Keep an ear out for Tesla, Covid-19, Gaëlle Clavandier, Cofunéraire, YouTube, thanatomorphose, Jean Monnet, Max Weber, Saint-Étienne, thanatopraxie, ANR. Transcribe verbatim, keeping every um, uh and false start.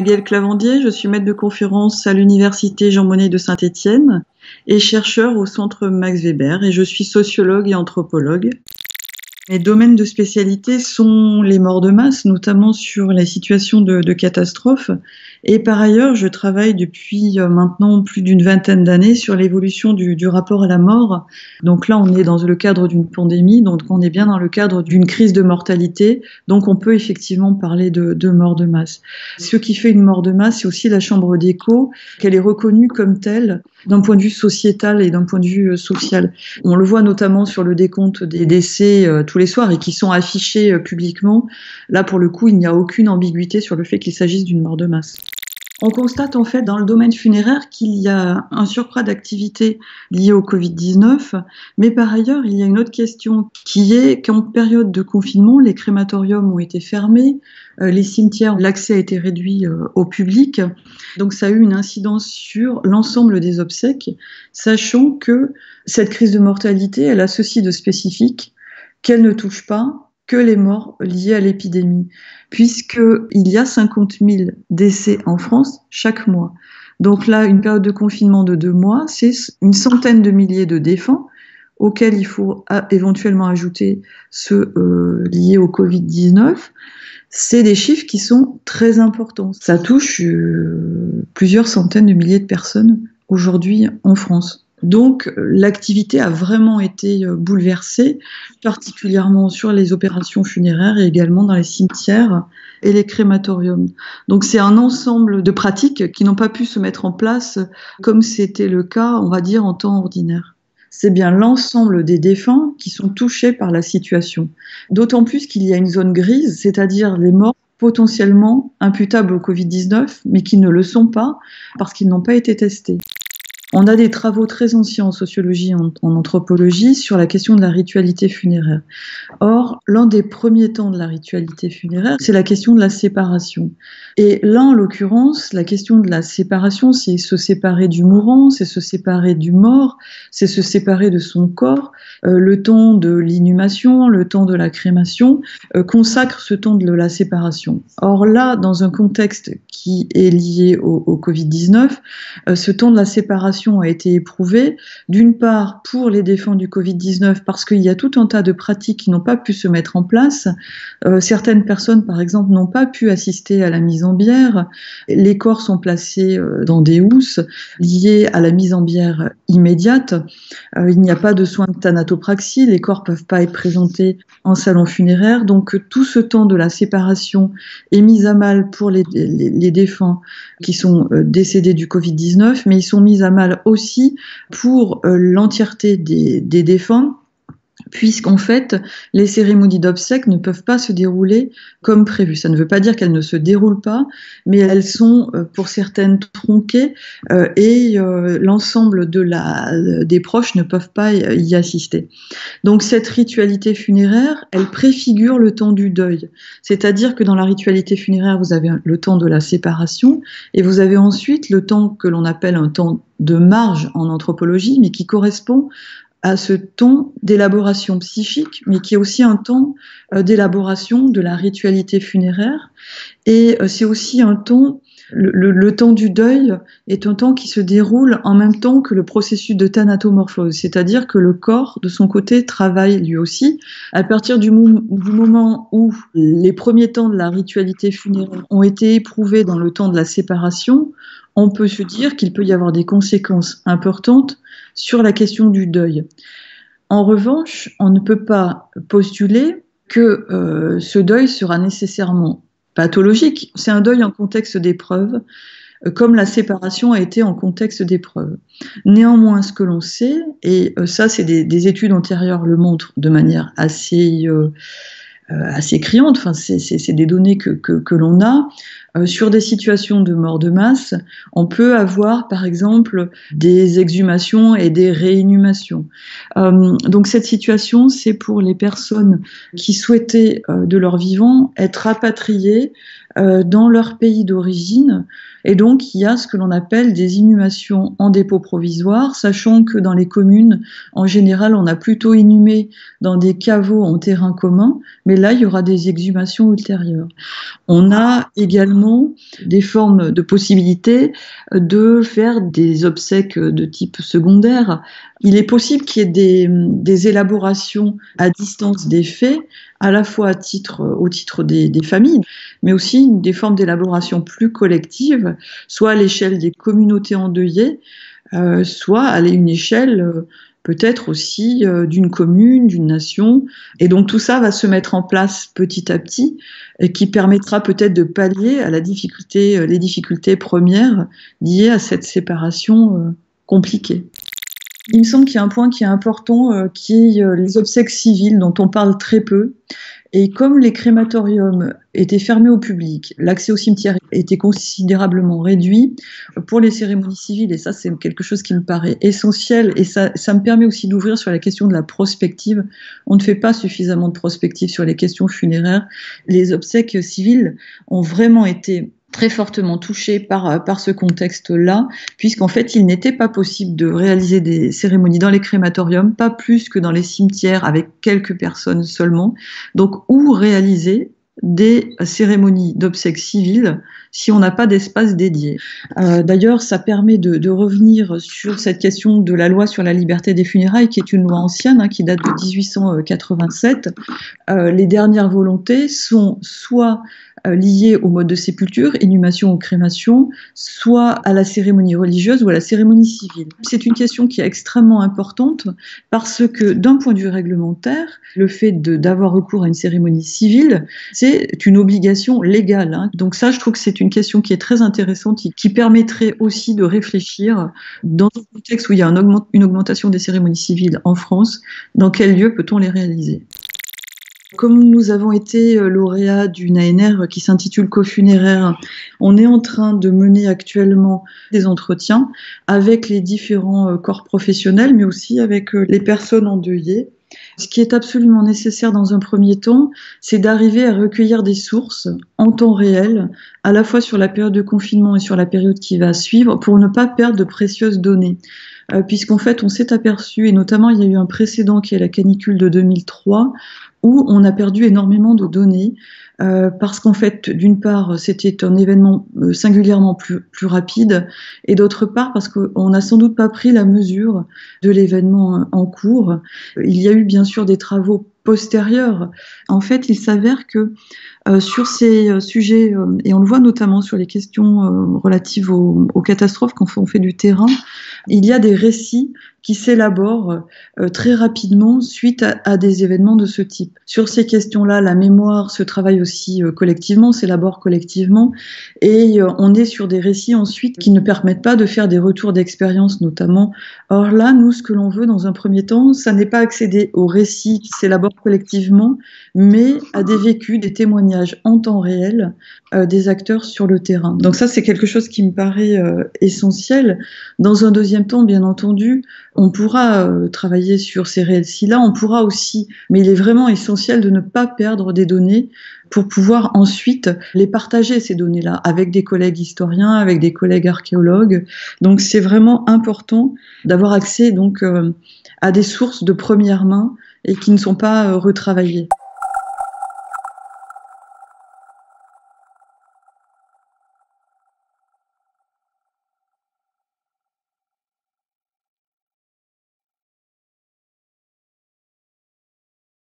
Gaëlle Clavandier, je suis maître de conférence à l'université Jean Monnet de Saint-Étienne et chercheur au centre Max Weber, et je suis sociologue et anthropologue. Mes domaines de spécialité sont les morts de masse, notamment sur les situations de, de catastrophes, et par ailleurs je travaille depuis maintenant plus d'une vingtaine d'années sur l'évolution du, du rapport à la mort. Donc là on est dans le cadre d'une pandémie, donc on est bien dans le cadre d'une crise de mortalité, donc on peut effectivement parler de, de mort de masse. Ce qui fait une mort de masse, c'est aussi la chambre d'écho, qu'elle est reconnue comme telle d'un point de vue sociétal et d'un point de vue social. On le voit notamment sur le décompte des décès euh, tous les soirs et qui sont affichés euh, publiquement. Là, pour le coup, il n'y a aucune ambiguïté sur le fait qu'il s'agisse d'une mort de masse. On constate en fait dans le domaine funéraire qu'il y a un surcroît d'activité liée au covid dix-neuf, mais par ailleurs, il y a une autre question qui est qu'en période de confinement, les crématoriums ont été fermés, les cimetières, l'accès a été réduit au public, donc ça a eu une incidence sur l'ensemble des obsèques, sachant que cette crise de mortalité, elle a ceci de spécifique, qu'elle ne touche pas que les morts liées à l'épidémie, puisqu'il y a cinquante mille décès en France chaque mois. Donc là, une période de confinement de deux mois, c'est une centaine de milliers de défunts auxquels il faut éventuellement ajouter ceux euh, liés au covid dix-neuf. C'est des chiffres qui sont très importants. Ça touche euh, plusieurs centaines de milliers de personnes aujourd'hui en France. Donc l'activité a vraiment été bouleversée, particulièrement sur les opérations funéraires et également dans les cimetières et les crématoriums. Donc c'est un ensemble de pratiques qui n'ont pas pu se mettre en place comme c'était le cas, on va dire, en temps ordinaire. C'est bien l'ensemble des défunts qui sont touchés par la situation. D'autant plus qu'il y a une zone grise, c'est-à-dire les morts potentiellement imputables au covid dix-neuf, mais qui ne le sont pas parce qu'ils n'ont pas été testés. On a des travaux très anciens en sociologie et en anthropologie sur la question de la ritualité funéraire. Or, l'un des premiers temps de la ritualité funéraire, c'est la question de la séparation. Et là, en l'occurrence, la question de la séparation, c'est se séparer du mourant, c'est se séparer du mort, c'est se séparer de son corps. Euh, le temps de l'inhumation, le temps de la crémation, euh, consacre ce temps de la séparation. Or là, dans un contexte qui est lié au, au covid dix-neuf, euh, ce temps de la séparation a été éprouvée, d'une part pour les défunts du covid dix-neuf, parce qu'il y a tout un tas de pratiques qui n'ont pas pu se mettre en place. Euh, certaines personnes, par exemple, n'ont pas pu assister à la mise en bière. Les corps sont placés dans des housses liées à la mise en bière immédiate. Euh, il n'y a pas de soins de thanatopraxie, les corps peuvent pas être présentés en salon funéraire. Donc tout ce temps de la séparation est mis à mal pour les, les, les défunts qui sont décédés du covid dix-neuf, mais ils sont mis à mal aussi pour l'entièreté des, des défunts, puisqu'en fait, les cérémonies d'obsèques ne peuvent pas se dérouler comme prévu. Ça ne veut pas dire qu'elles ne se déroulent pas, mais elles sont, pour certaines, tronquées euh, et euh, l'ensemble de la, des proches ne peuvent pas y assister. Donc cette ritualité funéraire, elle préfigure le temps du deuil. C'est-à-dire que dans la ritualité funéraire, vous avez le temps de la séparation et vous avez ensuite le temps que l'on appelle un temps de marge en anthropologie, mais qui correspond à ce temps d'élaboration psychique, mais qui est aussi un temps d'élaboration de la ritualité funéraire. Et c'est aussi un temps, le, le, le temps du deuil est un temps qui se déroule en même temps que le processus de thanatomorphose, c'est-à-dire que le corps, de son côté, travaille lui aussi. À partir du, mou- du moment où les premiers temps de la ritualité funéraire ont été éprouvés dans le temps de la séparation, on peut se dire qu'il peut y avoir des conséquences importantes sur la question du deuil. En revanche, on ne peut pas postuler que euh, ce deuil sera nécessairement pathologique. C'est un deuil en contexte d'épreuve, euh, comme la séparation a été en contexte d'épreuve. Néanmoins, ce que l'on sait, et euh, ça c'est des, des études antérieures le montrent de manière assez... Euh, assez criante, enfin, c'est, c'est, c'est des données que, que, que l'on a. Euh, sur des situations de mort de masse, on peut avoir par exemple des exhumations et des réinhumations. Euh, donc cette situation, c'est pour les personnes qui souhaitaient euh, de leur vivant être rapatriées euh, dans leur pays d'origine. Et donc il y a ce que l'on appelle des inhumations en dépôt provisoire, sachant que dans les communes, en général, on a plutôt inhumé dans des caveaux en terrain commun, mais mais là, il y aura des exhumations ultérieures. On a également des formes de possibilités de faire des obsèques de type secondaire. Il est possible qu'il y ait des, des élaborations à distance des faits, à la fois à titre, au titre des, des familles, mais aussi des formes d'élaboration plus collectives, soit à l'échelle des communautés endeuillées, euh, soit à une échelle euh, peut-être aussi euh, d'une commune, d'une nation. Et donc tout ça va se mettre en place petit à petit, et qui permettra peut-être de pallier à la difficulté, euh, les difficultés premières liées à cette séparation euh, compliquée. Il me semble qu'il y a un point qui est important, euh, qui est euh, les obsèques civiles dont on parle très peu. Et comme les crématoriums étaient fermés au public, l'accès au cimetière était considérablement réduit pour les cérémonies civiles, et ça c'est quelque chose qui me paraît essentiel, et ça, ça me permet aussi d'ouvrir sur la question de la prospective. On ne fait pas suffisamment de prospective sur les questions funéraires. Les obsèques civiles ont vraiment été très fortement touchés par, par ce contexte-là, puisqu'en fait, il n'était pas possible de réaliser des cérémonies dans les crématoriums, pas plus que dans les cimetières, avec quelques personnes seulement. Donc, où réaliser des cérémonies d'obsèques civiles si on n'a pas d'espace dédié. Euh, D'ailleurs, ça permet de, de revenir sur cette question de la loi sur la liberté des funérailles, qui est une loi ancienne, hein, qui date de dix-huit cent quatre-vingt-sept. Euh, les dernières volontés sont soit liées au mode de sépulture, inhumation ou crémation, soit à la cérémonie religieuse ou à la cérémonie civile. C'est une question qui est extrêmement importante parce que d'un point de vue réglementaire, le fait d'avoir recours à une cérémonie civile, c'est une obligation légale. Hein. Donc ça, je trouve que c'est une question qui est très intéressante et qui permettrait aussi de réfléchir dans un contexte où il y a un augment, une augmentation des cérémonies civiles en France, dans quel lieu peut-on les réaliser ? Comme nous avons été lauréats d'une A N R qui s'intitule Cofunéraire, on est en train de mener actuellement des entretiens avec les différents corps professionnels, mais aussi avec les personnes endeuillées. Ce qui est absolument nécessaire dans un premier temps, c'est d'arriver à recueillir des sources en temps réel, à la fois sur la période de confinement et sur la période qui va suivre, pour ne pas perdre de précieuses données. Euh, puisqu'en fait, on s'est aperçu, et notamment il y a eu un précédent qui est la canicule de deux mille trois, où on a perdu énormément de données, euh, parce qu'en fait, d'une part, c'était un événement singulièrement plus, plus rapide, et d'autre part, parce qu'on n'a sans doute pas pris la mesure de l'événement en cours. Il y a eu bien sûr des travaux postérieure. En fait, il s'avère que euh, sur ces euh, sujets, euh, et on le voit notamment sur les questions euh, relatives aux, aux catastrophes quand on fait du terrain, il y a des récits qui s'élaborent euh, très rapidement suite à, à des événements de ce type. Sur ces questions-là, la mémoire se travaille aussi euh, collectivement, s'élabore collectivement, et euh, on est sur des récits ensuite qui ne permettent pas de faire des retours d'expérience notamment. Or là, nous, ce que l'on veut dans un premier temps, ça n'est pas accéder aux récits qui s'élaborent collectivement, mais à des vécus, des témoignages en temps réel euh, des acteurs sur le terrain. Donc ça, c'est quelque chose qui me paraît euh, essentiel. Dans un deuxième temps, bien entendu, on pourra euh, travailler sur ces récits-là, on pourra aussi, mais il est vraiment essentiel de ne pas perdre des données pour pouvoir ensuite les partager, ces données-là, avec des collègues historiens, avec des collègues archéologues. Donc c'est vraiment important d'avoir accès donc, euh, à des sources de première main et qui ne sont pas retravaillés.